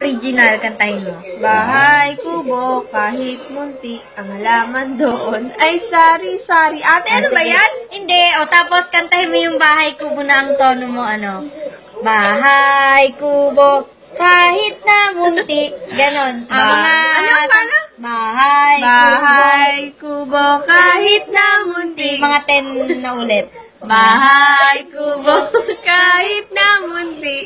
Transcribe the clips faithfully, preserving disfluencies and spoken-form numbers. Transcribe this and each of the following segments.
original kantahin mo. Bahay kubo kahit munti ang halaman doon ay sari-sari. Ate, ano ba yan? Hindi. O, tapos kantahin mo yung bahay kubo na ang tono mo, ano? Bahay kubo kahit na munti. Ganon. Ba mga, ano, paano? Bahay, bahay kubo kahit na munti. Mga ten na ulit. Bahay kubo kahit na munti.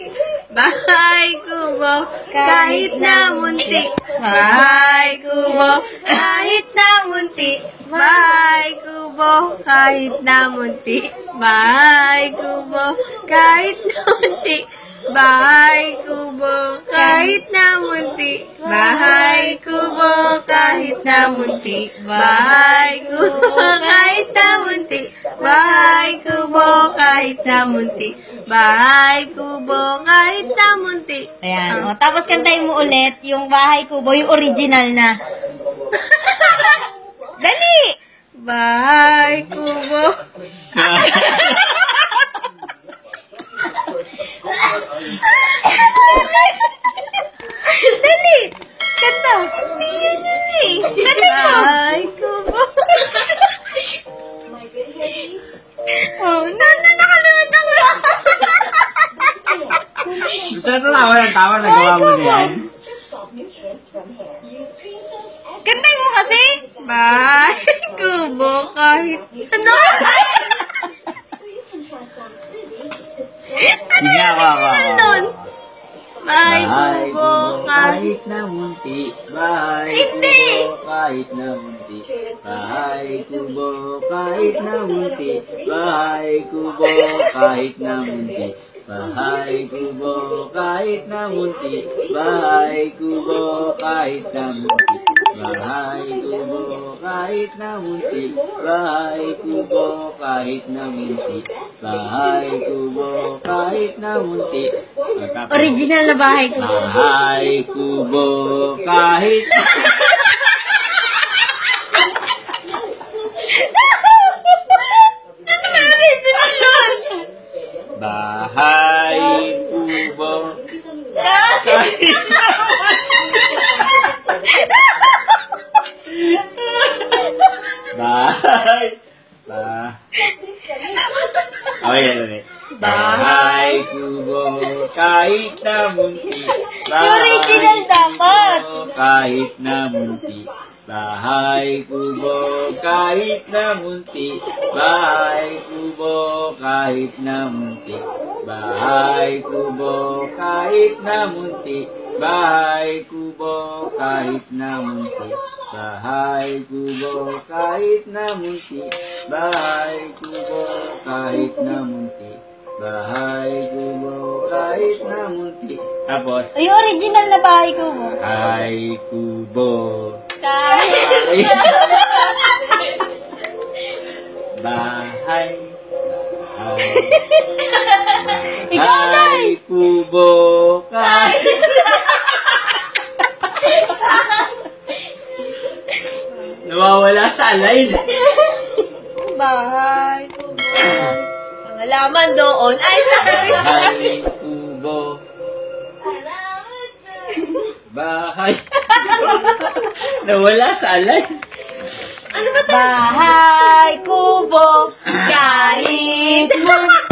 Bahay kubo kahit na munti. Bahay kubo kahit na munti. Bahay kubo kahit na munti. Bahay kubo kahit na munti. Bahay kubo kahit na munti. Bahay kubo kahit na munti. Bahay kubo kahit na munti. Bahay kubo kahit na munti. Bahay kubo kahit na munti. Ayan, o, tapos kantahin mo ulit yung bahay kubo, yung original na. Dali! Bahay kubo. Dali! Kanta! Dali! Bahay kubo. Oh, na na nakalimit ako. Ito na wala tawa na gawa mo diyan. Kantahin mo kasi. Bahay kubo kahit ano. Ano yung original nun? Bahay kubo kahit na munti. Bahay kubo kahit na munti. Bahay kubo kahit na munti. Bahay kubo kahit na munti. Bahay kubo kahit na munti. Bahay kubo kahit na munti. Bahay kubo kahit na munti. Bahay kubo kahit na munti. Bahay kubo kahit na munti. Original na bahay kubo. Bahay kubo kahit na munti. Bahay kubo kahit na Bahay Bah Oh iya ini Bahay kubo kahit na munti. Bahay kubo kahit na munti. Bahay kubo kahit na munti. Bahay kubo kahit na munti. Bahay kubo kahit na munti. Bahay kubo kahit na munti. Bahay kubo kahit na munti. Bahay kubo kahit na munti. Bahay kubo kahit na munti. Tapos ay original na bahay kubo. Bahay kubo kahit bahay bahay kubo kahit nawawala sa alay. Bahay kubo ang halaman doon ay sabi. Bahay kubo bahay nawala sa alay. Ano ba? Bahay kubo kahit munti.